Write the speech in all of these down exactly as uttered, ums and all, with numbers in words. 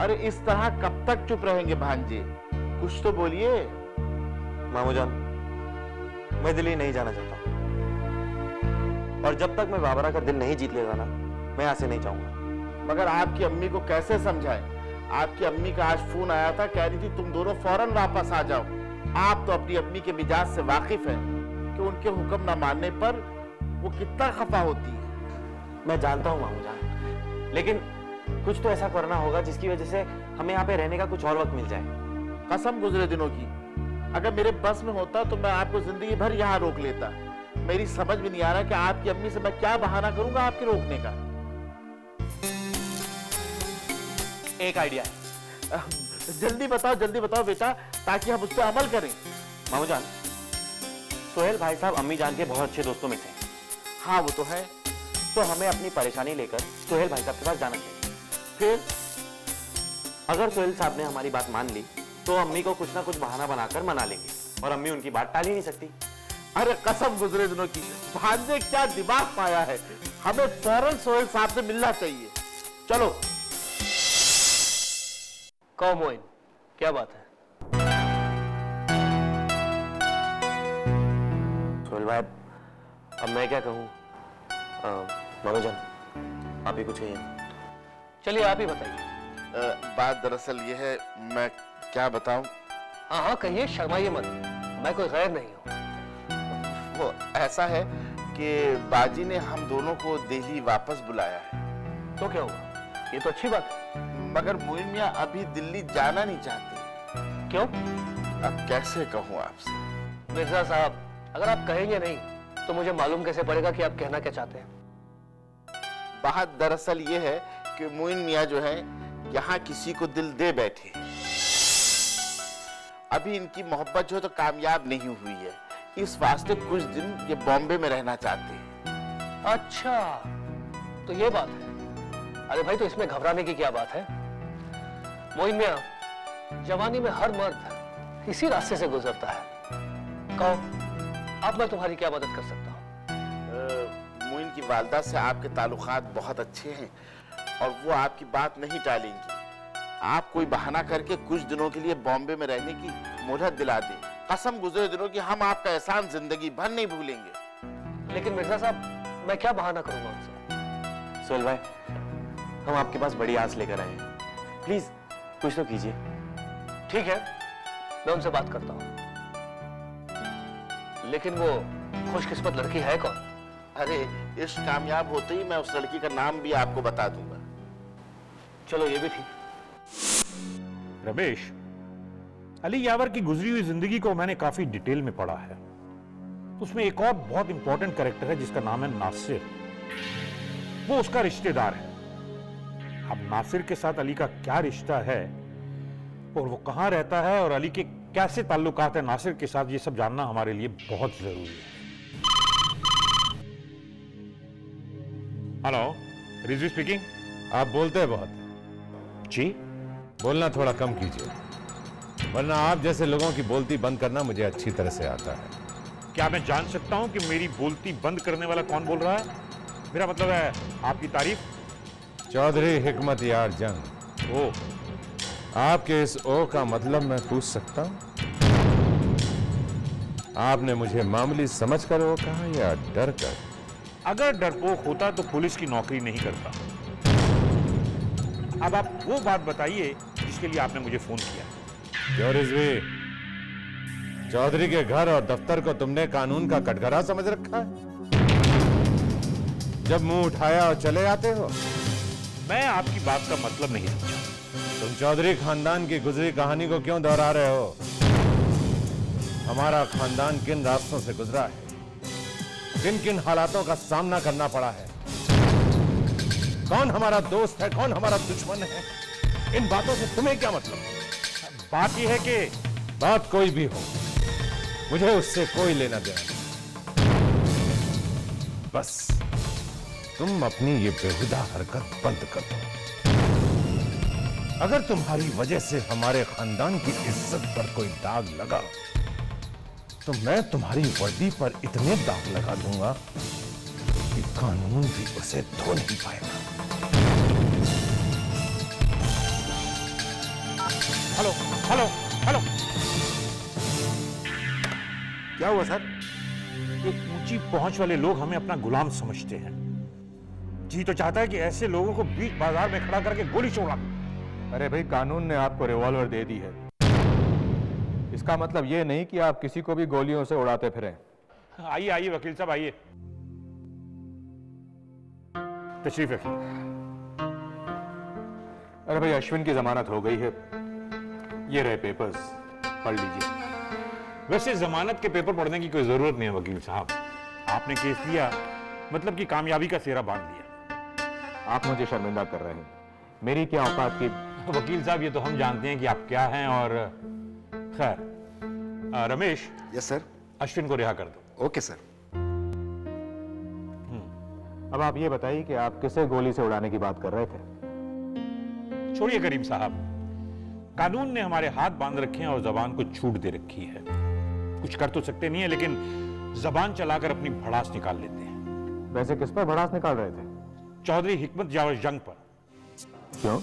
अरे इस तरह कब तक चुप रहेंगे भांजी, कुछ तो बोलिए। मामू जान, मैं दिल्ली नहीं जाना चाहता और जब तक मैं बाबरा का दिल नहीं जीत लेगा ना, मैं यहाँ से नहीं जाऊंगा। मगर आपकी अम्मी को कैसे समझाएं? आपकी अम्मी का आज फोन आया था, कह रही थी तुम दोनों फौरन वापस आ जाओ। आप तो अपनी अम्मी के मिजाज से वाकिफ हैं कि उनके हुक्म ना मानने पर वो कितना खफा होती है। मैं जानता हूँ मामू जान, लेकिन कुछ तो ऐसा करना होगा जिसकी वजह से हमें यहाँ पे रहने का कुछ और वक्त मिल जाए। कसम गुजरे दिनों की, अगर मेरे बस में होता तो मैं आपको जिंदगी भर यहाँ रोक लेता। मेरी समझ में नहीं आ रहा कि आपकी अम्मी से मैं क्या बहाना करूंगा आपके रोकने का। एक आइडिया है, जल्दी बताओ जल्दी बताओ बेटा, ताकि हम उस पर अमल करें। मामू जान, सोहेल भाई साहब अम्मी जान के बहुत अच्छे दोस्तों में थे। हाँ वो तो है। तो हमें अपनी परेशानी लेकर सोहेल भाई साहब के पास जाना चाहिए। फिर अगर सोहेल साहब ने हमारी बात मान ली तो अम्मी को कुछ ना कुछ बहाना बनाकर मना लेंगे और अम्मी उनकी बात टाल ही नहीं सकती। अरे कसम गुजरे दिनों की, भांजे क्या दिमाग पाया है। हमें फौरन सोहेल साहब से मिलना चाहिए। चलो। कहो मोइन, क्या बात है? सोहेल भाई, अब मैं क्या कहूँ? मनोजन, आप ही कुछ कहिए। चलिए आप ही बताइए। बात दरअसल ये है, मैं क्या बताऊं? हाँ हाँ कहिए, शर्माइए मत, मैं कोई गैर नहीं हूँ। वो ऐसा है कि बाजी ने हम दोनों को दिल्ली वापस बुलाया है। तो क्या हुआ, ये तो अच्छी बात है। मगर मोइन मियां अभी दिल्ली जाना नहीं चाहते। क्यों? अब कैसे कहूँ आपसे? मिर्जा साहब, अगर आप कहेंगे नहीं तो मुझे मालूम कैसे पड़ेगा कि आप कहना क्या चाहते हैं। बात दरअसल ये है कि मोइन मियां जो है यहाँ किसी को दिल दे बैठे। अभी इनकी मोहब्बत जो है तो कामयाब नहीं हुई है, इस वास्ते कुछ दिन ये बॉम्बे में रहना चाहते हैं। अच्छा, तो ये बात है। अरे भाई, तो इसमें घबराने की क्या बात है? मोइन मियां, जवानी में हर मर्द इसी रास्ते से गुजरता है। कहो, अब मैं तुम्हारी क्या मदद कर सकता हूँ? मोइन की वालदा से आपके ताल्लुकात बहुत अच्छे हैं और वो आपकी बात नहीं टालेंगी। आप कोई बहाना करके कुछ दिनों के लिए बॉम्बे में रहने की मोहलत दिला दें। कसम गुजरे दिनों की, हम आपका एहसान जिंदगी भर नहीं भूलेंगे। लेकिन मिर्जा साहब, मैं क्या बहाना करूंगा उनसे? सोहेल भाई, हम आपके पास बड़ी आस लेकर आए हैं, प्लीज कुछ तो कीजिए। ठीक है, मैं उनसे बात करता हूँ। लेकिन वो खुशकिस्मत लड़की है कौन? अरे, इश्क कामयाब होते ही मैं उस लड़की का नाम भी आपको बता दूंगा। चलो ये भी ठीक। रमेश, अली यावर की गुजरी हुई जिंदगी को मैंने काफी डिटेल में पढ़ा है। उसमें एक और बहुत इंपॉर्टेंट कैरेक्टर है जिसका नाम है नासिर। वो उसका रिश्तेदार है। अब नासिर के साथ अली का क्या रिश्ता है और वो कहाँ रहता है और अली के कैसे ताल्लुकात है नासिर के साथ, ये सब जानना हमारे लिए बहुत जरूरी है। Hello, Rizvi speaking. आप बोलते हैं बहुत। जी, बोलना थोड़ा कम कीजिए, वरना आप जैसे लोगों की बोलती बंद करना मुझे अच्छी तरह से आता है। क्या मैं जान सकता हूँ कि मेरी बोलती बंद करने वाला कौन बोल रहा है? मेरा मतलब है आपकी तारीफ। चौधरी हिकमत यार जंग। ओ, आपके इस ओ का मतलब मैं पूछ सकता हूँ? आपने मुझे मामूली समझ कर ओ कहा या डर कर? अगर डरपोक होता तो पुलिस की नौकरी नहीं करता। अब आप वो बात बताइए जिसके लिए आपने मुझे फोन किया। चौधरी के घर और दफ्तर को तुमने कानून का कटघरा समझ रखा है? जब मुंह उठाया और चले आते हो। मैं आपकी बात का मतलब नहीं समझा। तुम चौधरी खानदान की गुजरी कहानी को क्यों दोहरा रहे हो? हमारा खानदान किन रास्तों से गुजरा है, किन किन हालातों का सामना करना पड़ा है, कौन हमारा दोस्त है, कौन हमारा दुश्मन है, इन बातों से तुम्हें क्या मतलब? बात यह है कि बात कोई भी हो, मुझे उससे कोई लेना देना। बस तुम अपनी ये बेहुदा हरकत बंद कर दो। अगर तुम्हारी वजह से हमारे खानदान की इज्जत पर कोई दाग लगा तो मैं तुम्हारी वर्दी पर इतने दाग लगा दूंगा कि कानून भी उसे धो नहीं पाएगा। हेलो हेलो हेलो, क्या हुआ सर? ये ऊंची पहुंच वाले लोग हमें अपना गुलाम समझते हैं। जी तो चाहता है कि ऐसे लोगों को बीच बाजार में खड़ा करके गोली छोड़ा। अरे भाई, कानून ने आपको रिवॉल्वर दे दी है, इसका मतलब ये नहीं कि आप किसी को भी गोलियों से उड़ाते फिरें। आइए आइए वकील साहब, आइए तशरीफ रखिए। अरे भाई, अश्विन की जमानत हो गई है, ये रहे पेपर्स, पढ़ लीजिए। वैसे जमानत के पेपर पढ़ने की कोई जरूरत नहीं है वकील साहब, आपने केस लिया मतलब कि कामयाबी का सेहरा बांध दिया। आप मुझे शर्मिंदा कर रहे हैं, मेरी क्या औकात की। वकील साहब, ये तो हम जानते हैं कि आप क्या हैं, और खैर रमेश। Yes sir. अश्विन को रिहा कर दो। Okay sir. अब आप ये बताइए कि आप किसे गोली से उड़ाने की बात कर रहे थे? छोड़िए करीम साहब, कानून ने हमारे हाथ बांध रखे हैं और जबान को छूट दे रखी है। कुछ कर तो सकते नहीं है, लेकिन जबान चलाकर अपनी भड़ास निकाल लेते हैं। वैसे किस पर भड़ास निकाल रहे थे? चौधरी हिकमत जावद जंग पर। क्यों,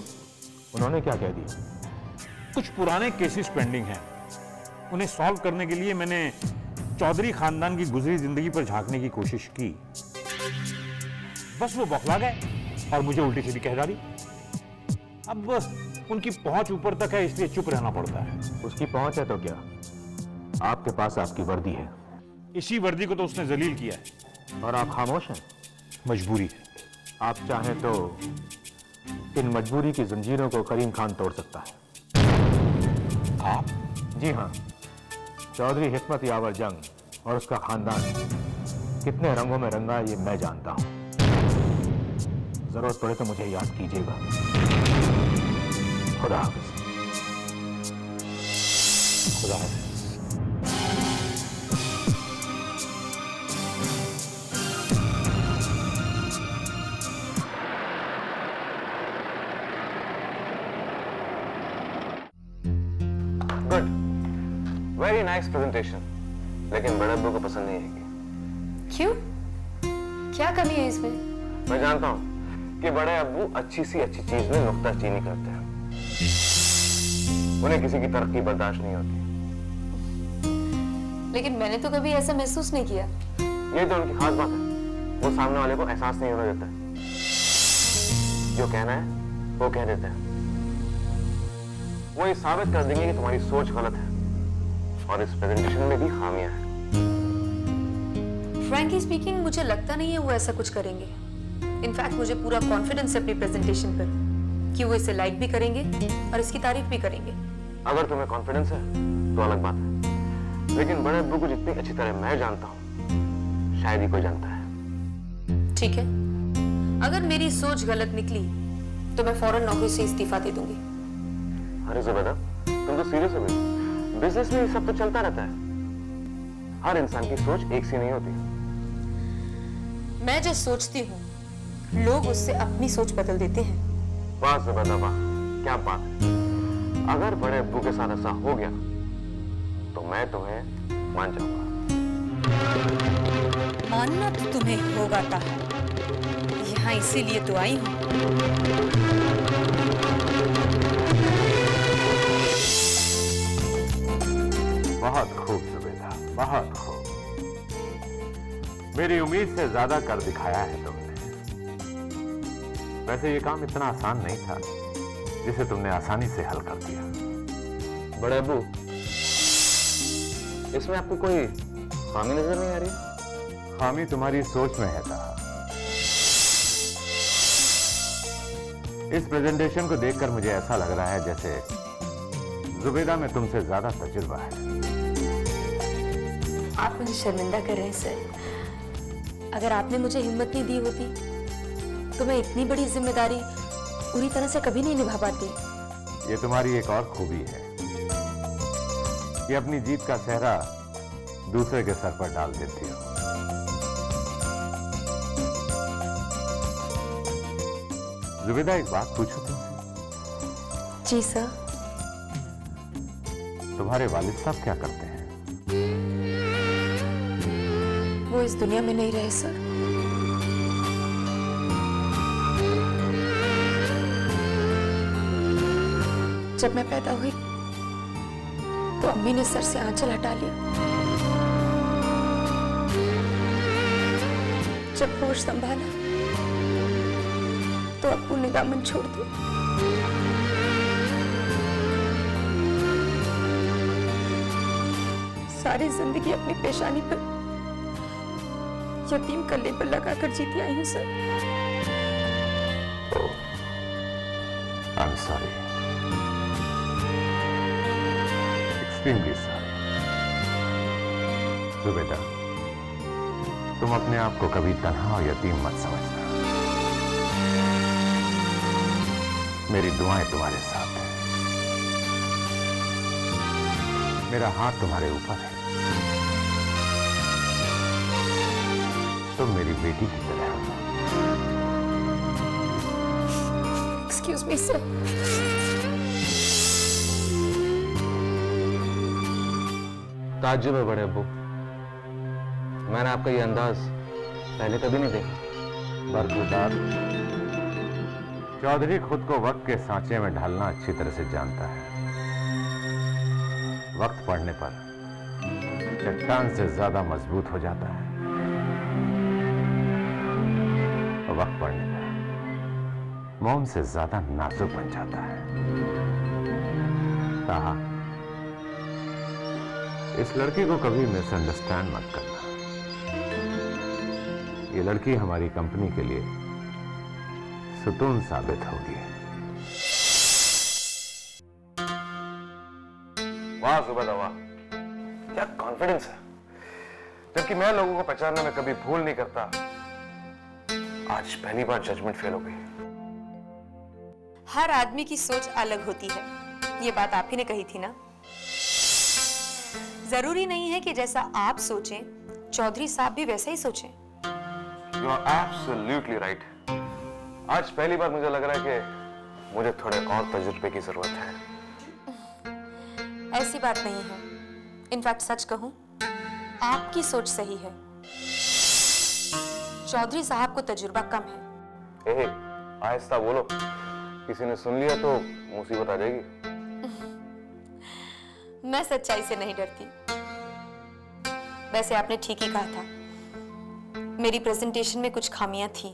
उन्होंने क्या कह दिया? कुछ पुराने केसेस पेंडिंग हैं, उन्हें सॉल्व करने के लिए मैंने चौधरी खानदान की गुजरी जिंदगी पर झांकने की कोशिश की, बस वो बौखला गए और मुझे उल्टी सीधी कह डाली। अब उनकी पहुंच ऊपर तक है, इसलिए चुप रहना पड़ता है। उसकी पहुंच है तो क्या, आपके पास आपकी वर्दी है, इसी वर्दी को तो उसने जलील किया है और आप खामोश हैं। मजबूरी है। आप चाहें तो इन मजबूरी की जंजीरों को करीम खान तोड़ सकता है। आप? जी हाँ, चौधरी हिकमत यावर जंग और उसका खानदान कितने रंगों में रंगा ये मैं जानता हूँ। जरूरत पड़े तो मुझे याद कीजिएगा। खुदा हाफिज। खुदा हाफिज। वेरी नाइस प्रेजेंटेशन, लेकिन बड़े अब्बू को पसंद नहीं आएगी। क्यों, क्या कमी है इसमें? मैं जानता हूँ कि बड़े अब्बू अच्छी सी अच्छी चीज में नुक्ताचीनी करते हैं, उन्हें किसी की तरक्की बर्दाश्त नहीं होती। लेकिन मैंने तो कभी ऐसा महसूस नहीं किया। ये तो उनकी खास बात है, वो सामने वाले को एहसास नहीं होने देता, जो कहना है वो कह देते हैं। वो ये साबित कर देंगे कि तुम्हारी सोच गलत है, और इस प्रेजेंटेशन में भी खामियां हैं। फ्रैंकली स्पीकिंग, मुझे लगता नहीं है वो ऐसा कुछ करेंगे। इनफैक्ट मुझे पूरा कॉन्फिडेंस है अपनी प्रेजेंटेशन पर कि वो इसे लाइक भी करेंगे और इसकी तारीफ भी करेंगे। अगर तुम्हें कॉन्फिडेंस है तो अलग बात है, लेकिन बड़े अब्बू को जितनी अच्छी तरह मैं जानता हूँ, शायद ही कोई जानता है। ठीक है, अगर मेरी सोच गलत निकली तो मैं फौरन नौकरी से इस्तीफा दे दूंगी। अरे ज़ुबैदा, तुम तो सीरियस हो गई। बिजनेस में सब तो चलता रहता है, हर इंसान की सोच एक सी नहीं होती। मैं जो सोचती हूँ लोग उससे अपनी सोच बदल देते हैं। वाह ज़ुबैदा वाह, क्या बात है। अगर बड़े अब्बू के साथ ऐसा हो गया तो मैं तुम्हें मान जाऊंगा। मानना तो तुम्हें होगा था, यहाँ इसीलिए तो आई हूँ। बहुत खूब ज़ुबैदा, बहुत खूब। मेरी उम्मीद से ज्यादा कर दिखाया है तुमने। वैसे ये काम इतना आसान नहीं था जिसे तुमने आसानी से हल कर दिया। बड़े अब्बू, इसमें आपको कोई खामी नजर नहीं आ रही? खामी तुम्हारी सोच में है साहब। इस प्रेजेंटेशन को देखकर मुझे ऐसा लग रहा है जैसे ज़ुबैदा में तुमसे ज्यादा तजुर्बा है। आप मुझे शर्मिंदा कर रहे हैं सर। अगर आपने मुझे हिम्मत नहीं दी होती तो मैं इतनी बड़ी जिम्मेदारी पूरी तरह से कभी नहीं निभा पाती। ये तुम्हारी एक और खूबी है कि अपनी जीत का सेहरा दूसरे के सर पर डाल देती हो। ज़ुबैदा, एक बात पूछूं तुमसे? जी सर। तुम्हारे वालिद साहब क्या करते हैं? वो इस दुनिया में नहीं रहे सर। जब मैं पैदा हुई तो अम्मी ने सर से आंचल हटा लिया। जब होश संभाला तो अब्बू ने दामन छोड़ दिया। सारी जिंदगी अपनी पेशानी पर यतीम का लेबल लगाकर जीती आई हूँ sir. I'm sorry, extremely sorry। Zubaida, तुम अपने आप को कभी तन्हा और यतीम मत समझना। मेरी दुआएं तुम्हारे साथ हैं, मेरा हाथ तुम्हारे ऊपर है। तुम मेरी बेटी की तरह हो। एक्सक्यूज मी सर, ताज्जुब है बड़े अब्बू, मैंने आपका ये अंदाज पहले कभी नहीं देखा। बरकूदार चौधरी खुद को वक्त के सांचे में ढालना अच्छी तरह से जानता है। वक्त पड़ने पर चट्टान से ज्यादा मजबूत हो जाता है। वक्त पड़ने पर मोम से ज्यादा नाजुक बन जाता है। ताहा, इस लड़की को कभी मिसअंडरस्टैंड मत करना। ये लड़की हमारी कंपनी के लिए सुतून साबित होगी। वाह ज़ुबैदा, वाह, क्या कॉन्फिडेंस है। जबकि मैं लोगों को पहचानने में कभी भूल नहीं करता, आज पहली बार जजमेंट फेल हो गई। हर आदमी की सोच अलग होती है, ये बात आप ही ने कही थी ना। जरूरी नहीं है कि जैसा आप सोचें चौधरी साहब भी वैसा ही सोचें। You are absolutely right. आज पहली बार मुझे लग रहा है कि मुझे थोड़े और तजुर्बे की जरूरत है। ऐसी बात नहीं है, इनफैक्ट सच कहूं आपकी सोच सही है, चौधरी साहब को तजुर्बा कम है। ए, आहिस्ता बोलो, किसी ने सुन लिया तो मुसीबत आ जाएगी। मैं सच्चाई से नहीं डरती। वैसे आपने ठीक ही कहा था, मेरी प्रेजेंटेशन में कुछ खामियां थी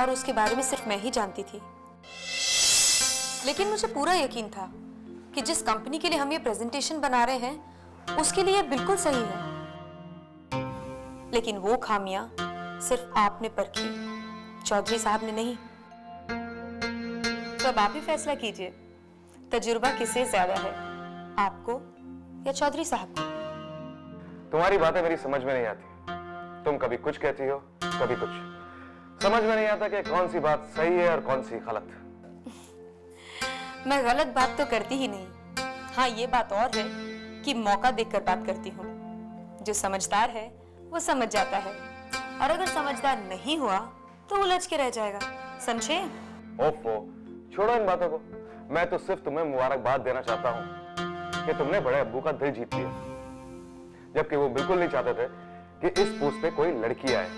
और उसके बारे में सिर्फ मैं ही जानती थी, लेकिन मुझे पूरा यकीन था कि जिस कंपनी के लिए हम ये प्रेजेंटेशन बना रहे हैं उसके लिए बिल्कुल सही है। लेकिन वो खामियां सिर्फ आपने परखी, चौधरी साहब ने नहीं। तो अब आप ही फैसला कीजिए, तजुर्बा किसे ज्यादा है, आपको या चौधरी साहब को। तुम्हारी बातें मेरी समझ में नहीं आती। तुम कभी कुछ कहती हो, कभी कुछ। समझ में नहीं आता कि कौन सी बात सही है और कौन सी गलत। मैं गलत बात तो करती ही नहीं। हाँ, ये बात और है कि मौका देखकर बात करती हूँ। जो समझदार है वो समझ जाता है, और अगर समझदार नहीं हुआ तो उलझ के रह जाएगा, समझे? ओफो, छोड़ो इन बातों को। मैं तो सिर्फ तुम्हें मुबारकबाद देना चाहता हूँ कि तुमने बड़े अब्बू का दिल जीत लिया, जबकि वो बिल्कुल नहीं चाहते थे कि इस पोस्ट पे कोई लड़की आए।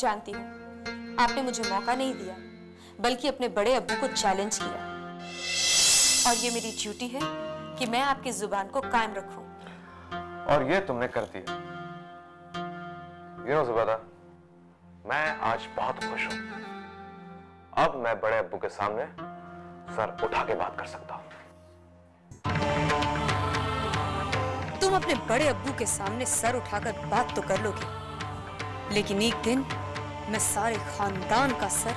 जानती हूँ, आपने मुझे मौका नहीं दिया बल्कि अपने बड़े अब्बू को चैलेंज किया, और ये मेरी ड्यूटी है कि मैं आपकी जुबान को कायम रखूं। और ये तुमने कर दिया। यू नो ज़ुबैदा, मैं आज बहुत खुश हूं। अब मैं बड़े अब्बू के सामने सर उठा के बात कर सकता हूं। तुम अपने बड़े अब्बू के सामने सर उठाकर बात तो कर लोगे, लेकिन एक दिन मैं सारे खानदान का सर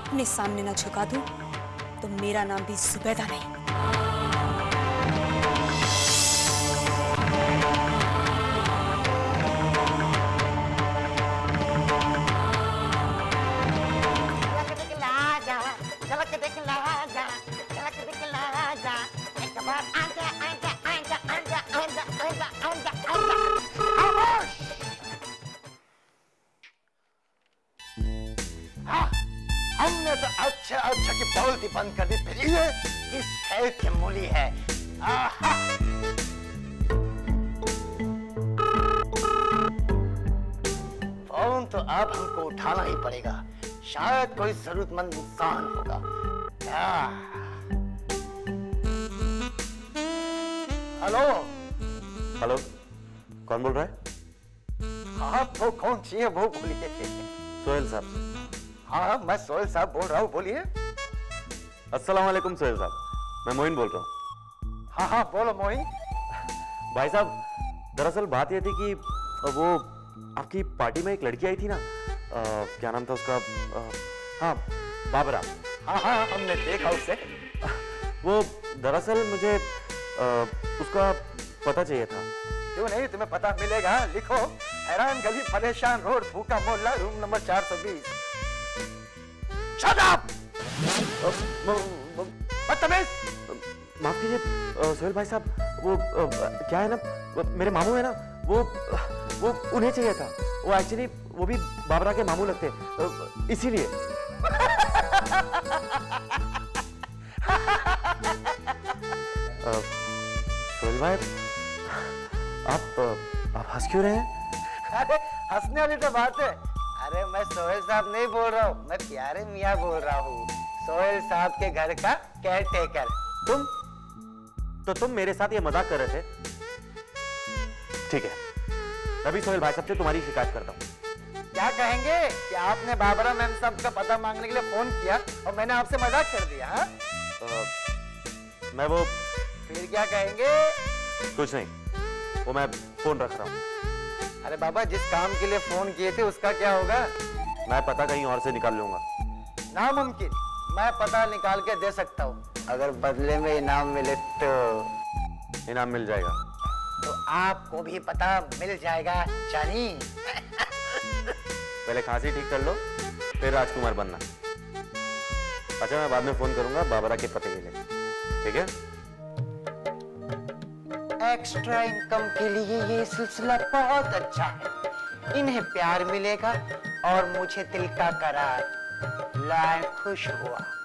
अपने सामने ना झुका दूं तो मेरा नाम भी ज़ुबैदा नहीं। हमने तो अच्छा अच्छा की बोलती बंद कर दी, फिर ये किस खेल की मूली है। आहा। फोन तो अब हमको उठाना ही पड़ेगा, शायद कोई जरूरतमंद इंसान होगा। आहा। हेलो हेलो, कौन बोल रहा है? आप वो कौन चाहिए वो बोलिए। सोहेल साहब। हाँ मैं सोहेल साहब बोल रहा हूँ, बोलिए। अस्सलाम वालेकुम सोहेल साहब, मैं मोहिन बोल रहा हूँ। हाँ हाँ बोलो मोहिन। भाई साहब दरअसल बात यह थी कि वो आपकी पार्टी में एक लड़की आई थी ना, आ, क्या नाम था उसका? आ, हाँ बाबरा। हाँ हाँ हमने देखा उसे। वो दरअसल मुझे आ, उसका पता चाहिए था। क्यों नहीं, तुम्हें पता मिलेगा। लिखो, हैरान गली फदेशान रोड भूकामोला रूम नंबर चार सौ बीस। Shut up. बदतमीज। माफ कीजिए सोहेल भाई साहब, वो आ, क्या है ना, मेरे मामू है ना, वो वो उन्हें चाहिए था। वो एक्चुअली वो भी बाबरा के मामू लगते हैं, इसीलिए। सोहेल भाई आप आप हंस क्यों रहे हैं? अरे हंसने वाली तो बात है। अरे मैं सोहेल साहब नहीं बोल रहा हूँ, मैं प्यारे मियाँ बोल रहा हूँ, सोहेल साहब के घर का केयर टेकर। तुम तो तुम मेरे साथ ये मजाक कर रहे थे? ठीक है, तभी सोहेल भाई साहब से तुम्हारी शिकायत करता हूँ। क्या कहेंगे कि आपने बाबरा मैम साहब का पता मांगने के लिए फोन किया और मैंने आपसे मजाक कर दिया? हाँ तो, मैं वो फिर क्या कहेंगे? कुछ नहीं, वो मैं फोन रख रहा हूँ। अरे बाबा जिस काम के लिए फोन किए थे उसका क्या होगा? मैं पता कहीं और से निकाल लूंगा। नामुमकिन, मैं पता निकाल के दे सकता हूँ, अगर बदले में इनाम मिले तो। इनाम मिल जाएगा तो आपको भी पता मिल जाएगा जानी। पहले खांसी ठीक कर लो, फिर राजकुमार बनना। अच्छा मैं बाद में फोन करूंगा बाबरा के पते के लिए, ठीक है? एक्स्ट्रा इनकम के लिए ये सिलसिला बहुत अच्छा है, इन्हें प्यार मिलेगा और मुझे दिल का करार। लाए खुश हुआ।